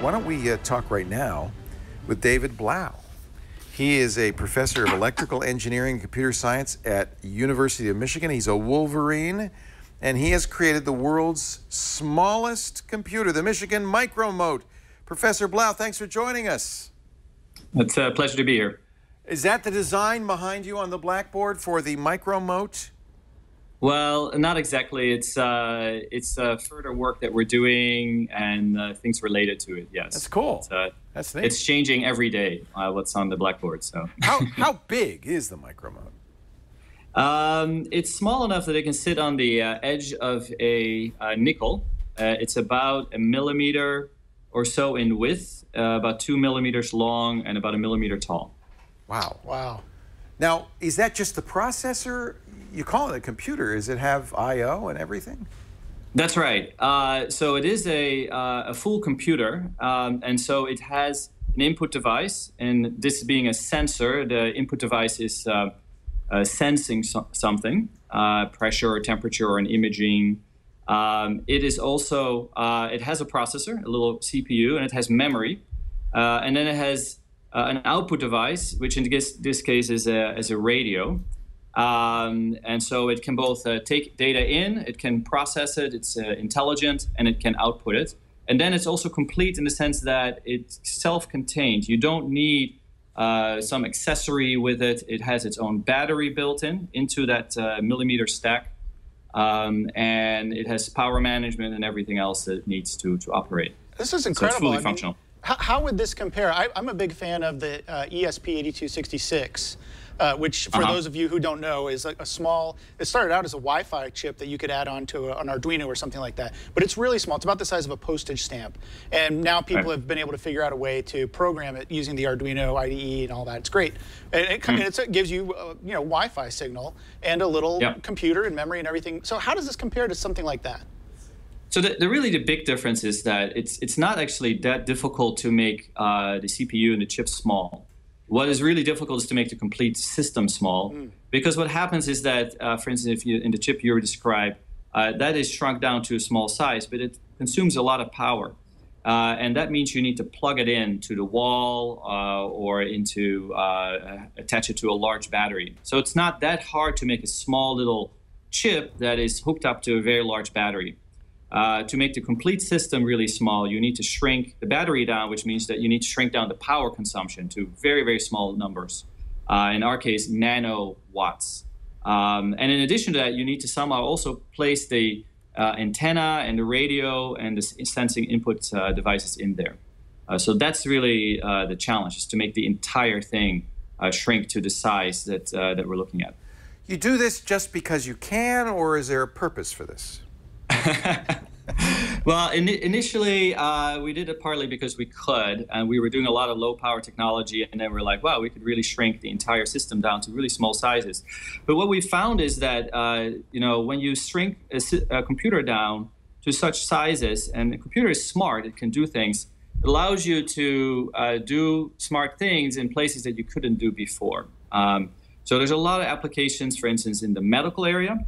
Why don't we talk right now with David Blaauw. He is a professor of electrical engineering and computer science at University of Michigan. He's a Wolverine, and he has created the world's smallest computer, the Michigan MicroMote. Professor Blaauw, thanks for joining us. It's a pleasure to be here. Is that the design behind you on the blackboard for the MicroMote? Well, not exactly. It's further work that we're doing and things related to it. Yes, that's cool. That's neat. It's changing every day. What's on the blackboard? So how big is the MicroMote? It's small enough that it can sit on the edge of a nickel. It's about a millimeter or so in width, about 2 millimeters long, and about a millimeter tall. Wow! Wow! Now, is that just the processor? You call it a computer. Does it have I/O and everything? That's right. So it is a full computer, and so it has an input device. And this being a sensor, the input device is sensing something, pressure or temperature or an imaging. It is also it has a processor, a little CPU, and it has memory, and then it has an output device, which in this case is a radio. And so it can both take data in, it can process it, it's intelligent, and it can output it. And then it's also complete in the sense that it's self-contained. You don't need some accessory with it. It has its own battery built in into that millimeter stack. And it has power management and everything else that it needs to operate. This is incredible. So it's fully functional. How would this compare? I'm a big fan of the ESP8266. Which, for those of you who don't know, is a small, it started out as a Wi-Fi chip that you could add on to an Arduino or something like that. But it's really small. It's about the size of a postage stamp. And now people have been able to figure out a way to program it using the Arduino IDE and all that. It's great. And it gives you, you know, Wi-Fi signal and a little computer and memory and everything. So how does this compare to something like that? So the big difference is that it's not actually that difficult to make the CPU and the chip small. What is really difficult is to make the complete system small, because what happens is that, for instance, if you, in the chip you described, that is shrunk down to a small size, but it consumes a lot of power. And that means you need to plug it in to the wall or into attach it to a large battery. So it's not that hard to make a small little chip that is hooked up to a very large battery. To make the complete system really small, you need to shrink the battery down, which means that you need to shrink down the power consumption to very, very small numbers. In our case, nanowatts. And in addition to that, you need to somehow also place the antenna and the radio and the sensing input devices in there. So that's really the challenge, is to make the entire thing shrink to the size that, that we're looking at. You do this just because you can, or is there a purpose for this? Well, initially we did it partly because we could, and we were doing a lot of low power technology, and then we're like, wow, we could really shrink the entire system down to really small sizes. But what we found is that you know, when you shrink a computer down to such sizes, and the computer is smart, it can do things, it allows you to do smart things in places that you couldn't do before. So there's a lot of applications, for instance, in the medical area.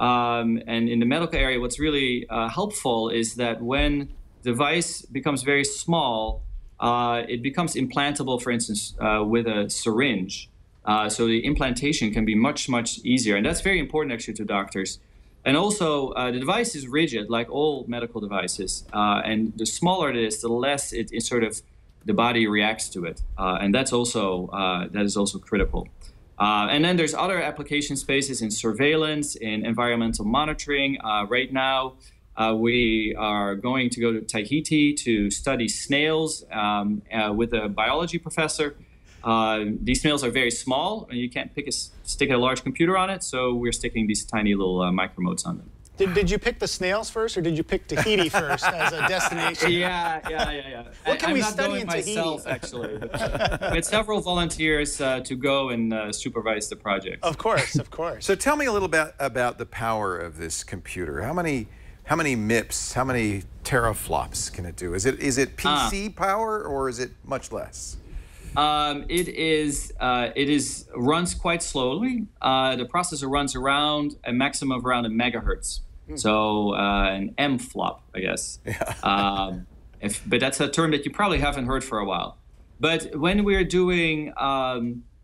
And in the medical area, what's really helpful is that when the device becomes very small, it becomes implantable, for instance, with a syringe. So the implantation can be much, much easier. And that's very important, actually, to doctors. And also, the device is rigid, like all medical devices. And the smaller it is, the less it sort of, the body reacts to it. And that's also, that is also critical. And then there's other application spaces in surveillance, in environmental monitoring. Right now, we are going to go to Tahiti to study snails with a biology professor. These snails are very small, and you can't stick a large computer on it, so we're sticking these tiny little micromotes on them. Did you pick the snails first, or did you pick Tahiti first as a destination? Yeah. What can we study in Tahiti? I'm not going myself, actually. We had several volunteers to go and supervise the project. Of course, of course. So tell me a little bit about the power of this computer. How many MIPS, how many teraflops can it do? Is it PC power, or is it much less? It runs quite slowly. The processor runs around a maximum of around 1 megahertz. So an M flop, I guess. Yeah. But that's a term that you probably haven't heard for a while. But when we're doing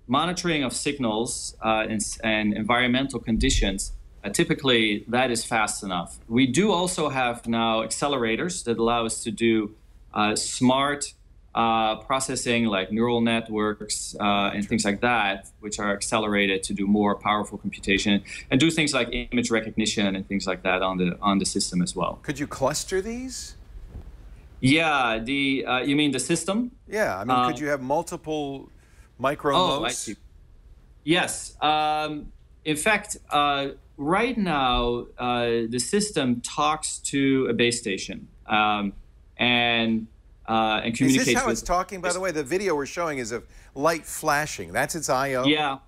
monitoring of signals and environmental conditions, typically that is fast enough. We do also have now accelerators that allow us to do smart processing like neural networks and things like that, which are accelerated to do more powerful computation and do things like image recognition and things like that on the system as well. Could you cluster these? Yeah, you mean the system? Yeah, I mean, could you have multiple MicroMotes? Oh, I see. Yes. In fact, right now, the system talks to a base station and communicates. Is this how it's talking, by the way? The video we're showing is of light flashing. That's its I.O.? Yeah.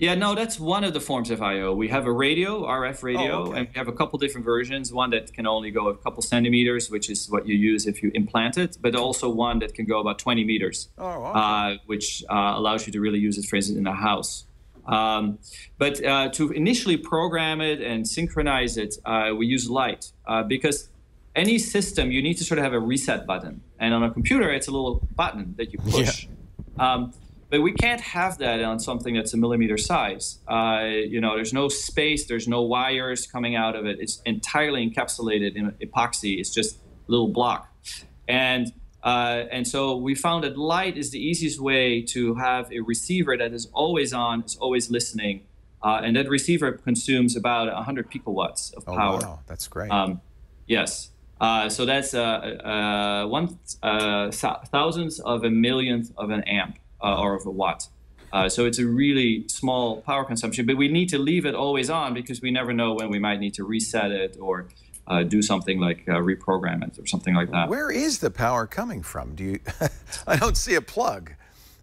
Yeah, no, that's one of the forms of I.O. We have a radio, RF radio, oh, okay. And we have a couple different versions, one that can only go a couple centimeters, which is what you use if you implant it, but also one that can go about 20 meters, oh, okay. Which allows you to really use it, for instance, in a house. But to initially program it and synchronize it, we use light, because any system, you need to sort of have a reset button. And on a computer, it's a little button that you push. Yeah. But we can't have that on something that's a millimeter size. You know, there's no space, there's no wires coming out of it. It's entirely encapsulated in epoxy. It's just a little block. And so we found that light is the easiest way to have a receiver that is always on, is always listening. And that receiver consumes about 100 picowatts of power. Oh, wow. That's great. Yes. So that's 1/1000th of a millionth of an amp. Or of a watt. So it's a really small power consumption, but we need to leave it always on because we never know when we might need to reset it or do something like reprogram it or something like that. Where is the power coming from? Do you? I don't see a plug.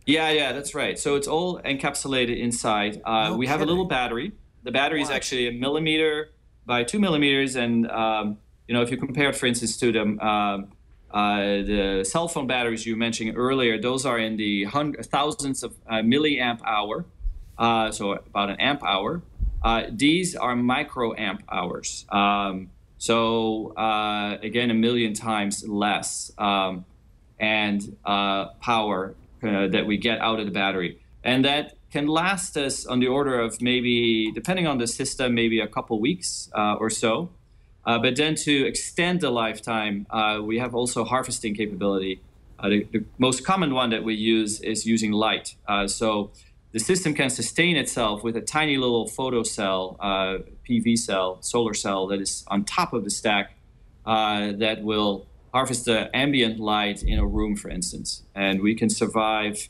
Yeah, that's right. So it's all encapsulated inside. No we have kidding. A little battery. The battery is actually 1 mm by 2 mm, and you know, if you compare it, for instance, to the cell phone batteries you mentioned earlier, those are in the thousands of milliamp hour, so about an amp hour. These are microamp hours, so again, 1 million times less and power that we get out of the battery. And that can last us on the order of maybe, depending on the system, maybe a couple weeks or so. But then to extend the lifetime, we have also harvesting capability. The most common one that we use is using light. So the system can sustain itself with a tiny little photocell, PV cell, solar cell that is on top of the stack that will harvest the ambient light in a room, for instance. And we can survive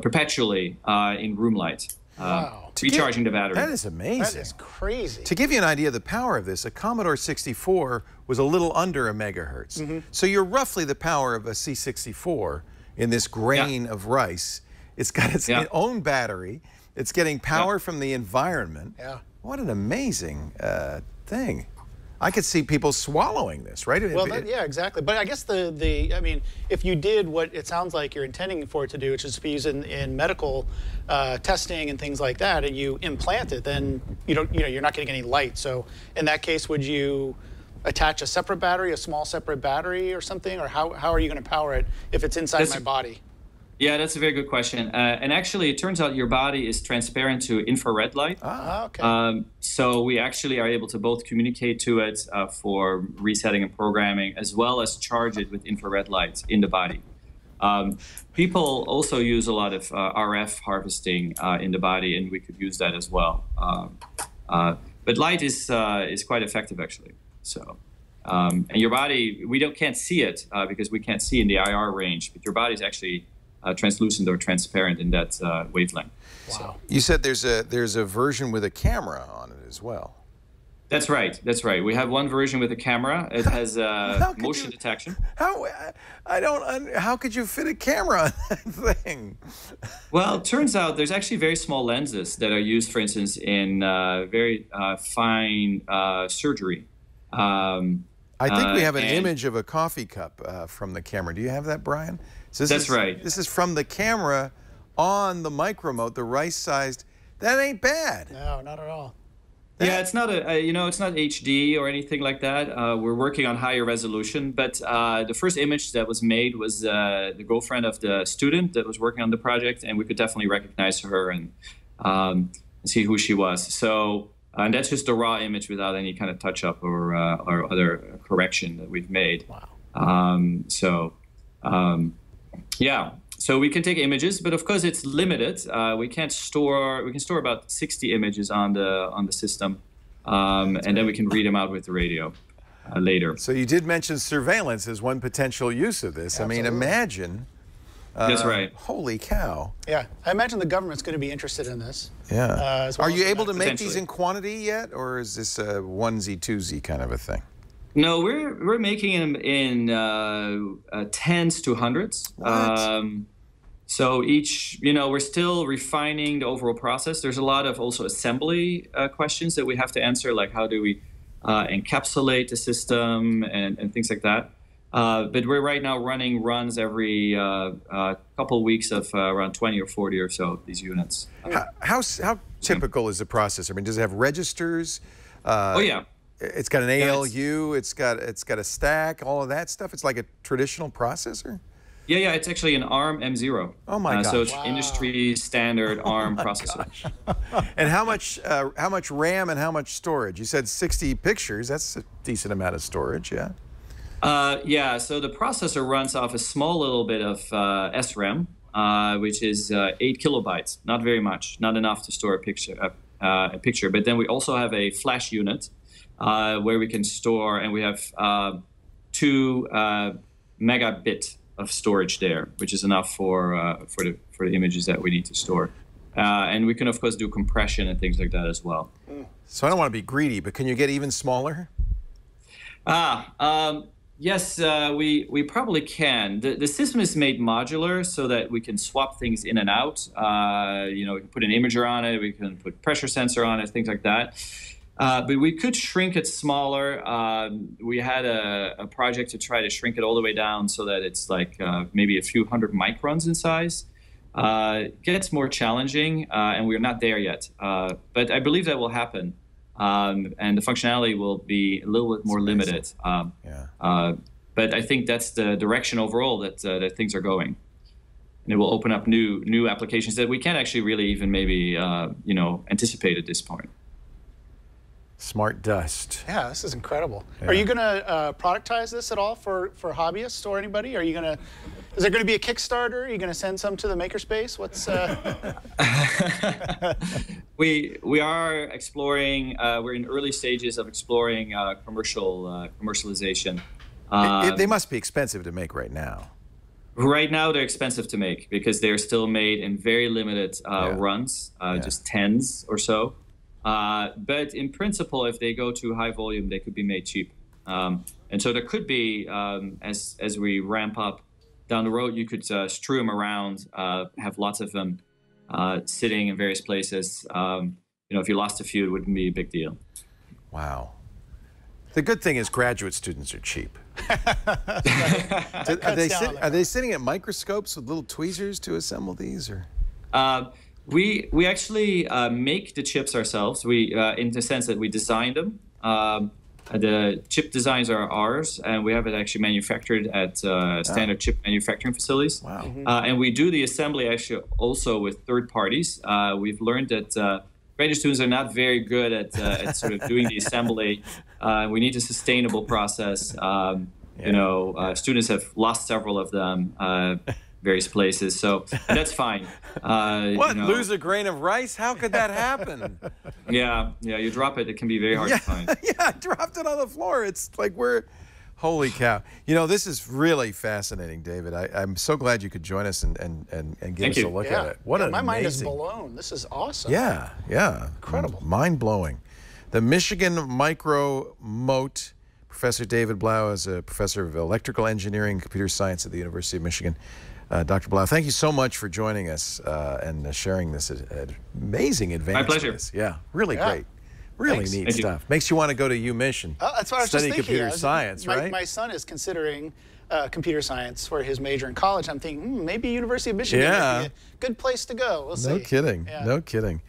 perpetually in room light. Wow. Recharging the battery. That is amazing. That is crazy. To give you an idea of the power of this, a Commodore 64 was a little under a megahertz. Mm-hmm. So you're roughly the power of a C64 in this grain of rice. It's got its own battery. It's getting power from the environment. Yeah. What an amazing thing. I could see people swallowing this, right? Well, yeah, exactly. But I guess I mean, if you did what it sounds like you're intending for it to do, which is to be used in medical testing and things like that, and you implant it, then you're not getting any light. So in that case, would you attach a separate battery, a small separate battery or something? Or how are you going to power it if it's inside my body? Yeah, that's a very good question. And actually, it turns out your body is transparent to infrared light. Ah, okay. So we actually are able to both communicate to it for resetting and programming, as well as charge it with infrared light in the body. People also use a lot of RF harvesting in the body, and we could use that as well. But light is quite effective, actually. So. And your body, we can't see it because we can't see in the IR range, but your body is actually translucent or transparent in that wavelength. Wow. So. You said there's a version with a camera on it as well. That's right. That's right. We have one version with a camera. It has motion detection. How could you fit a camera on that thing? Well, it turns out there's actually very small lenses that are used, for instance, in very fine surgery. I think we have an image of a coffee cup from the camera. Do you have that, Brian? So that's right. This is from the camera on the MicroMote, the rice-sized. That ain't bad. No, not at all. Yeah, it's not a it's not HD or anything like that. We're working on higher resolution, but the first image that was made was the girlfriend of the student that was working on the project, and we could definitely recognize her and see who she was. So, and that's just a raw image without any kind of touch up or other correction that we've made. Wow. Yeah. So we can take images, but of course it's limited. We can't store. We can store about 60 images on the system, and then we can read them out with the radio later. So you did mention surveillance as one potential use of this. Absolutely. I mean, imagine. That's right. Holy cow. Yeah, I imagine the government's going to be interested in this. Yeah. Are you able to make these in quantity yet, or is this a onesie twosie kind of a thing? No, we're making them in tens to hundreds. What? So each, we're still refining the overall process. There's a lot of also assembly questions that we have to answer, like how do we encapsulate the system and things like that. But we're right now running runs every couple weeks of around 20 or 40 or so of these units. How typical is the process? I mean, does it have registers? Oh, yeah. It's got an ALU, it's got a stack, all of that stuff. It's like a traditional processor? Yeah, it's actually an ARM M0. Oh my gosh. So it's industry standard ARM processor. And how much RAM and how much storage? You said 60 pictures, that's a decent amount of storage, yeah. Yeah, so the processor runs off a small little bit of SRAM, which is 8 kilobytes, not very much, not enough to store a picture. But then we also have a flash unit where we can store, and we have 2 megabit of storage there, which is enough for the images that we need to store. And we can, of course, do compression and things like that as well. So I don't want to be greedy, but can you get even smaller? Yes, we probably can. The system is made modular so that we can swap things in and out. We can put an imager on it, we can put pressure sensor on it, things like that. But we could shrink it smaller. We had a project to try to shrink it all the way down so that it's like maybe a few hundred microns in size. It gets more challenging, and we're not there yet. But I believe that will happen. And the functionality will be a little bit more limited. But I think that's the direction overall that things are going. And it will open up new applications that we can't actually really even maybe anticipate at this point. Smart dust. Yeah, this is incredible. Yeah. Are you going to productize this at all for hobbyists or anybody? Are you going to? Is there going to be a Kickstarter? Are you going to send some to the makerspace? What's? We are exploring. We're in early stages of exploring commercialization. They must be expensive to make right now. Right now, they're expensive to make because they're still made in very limited runs, just tens or so. But in principle, if they go to high volume, they could be made cheap. And so there could be, as we ramp up down the road, you could strew them around, have lots of them sitting in various places. If you lost a few, it wouldn't be a big deal. Wow. The good thing is graduate students are cheap. Are they sitting at microscopes with little tweezers to assemble these? Or? We actually make the chips ourselves. We, in the sense that we design them. The chip designs are ours, and we have it actually manufactured at standard chip manufacturing facilities. Wow. Mm-hmm. And we do the assembly actually also with third parties. We've learned that graduate students are not very good at sort of doing the assembly. We need a sustainable process. Students have lost several of them. Various places, so that's fine. What? Lose a grain of rice? How could that happen? Yeah, you drop it, it can be very hard to find. Yeah, I dropped it on the floor. It's like we're, holy cow. This is really fascinating, David. I'm so glad you could join us and give us a look at it. What my mind is blown. This is awesome. Yeah. Incredible. Mind-blowing. The Michigan MicroMote. Professor David Blaauw is a professor of electrical engineering and computer science at the University of Michigan. Dr. Blaauw, thank you so much for joining us and sharing this amazing advance. My pleasure. Yeah, really great. Really neat stuff. Makes you want to go to UMich and that's what I was study just thinking. Computer science, right? My son is considering computer science for his major in college. I'm thinking, maybe University of Michigan would be a good place to go. We'll see. No kidding. Yeah. No kidding.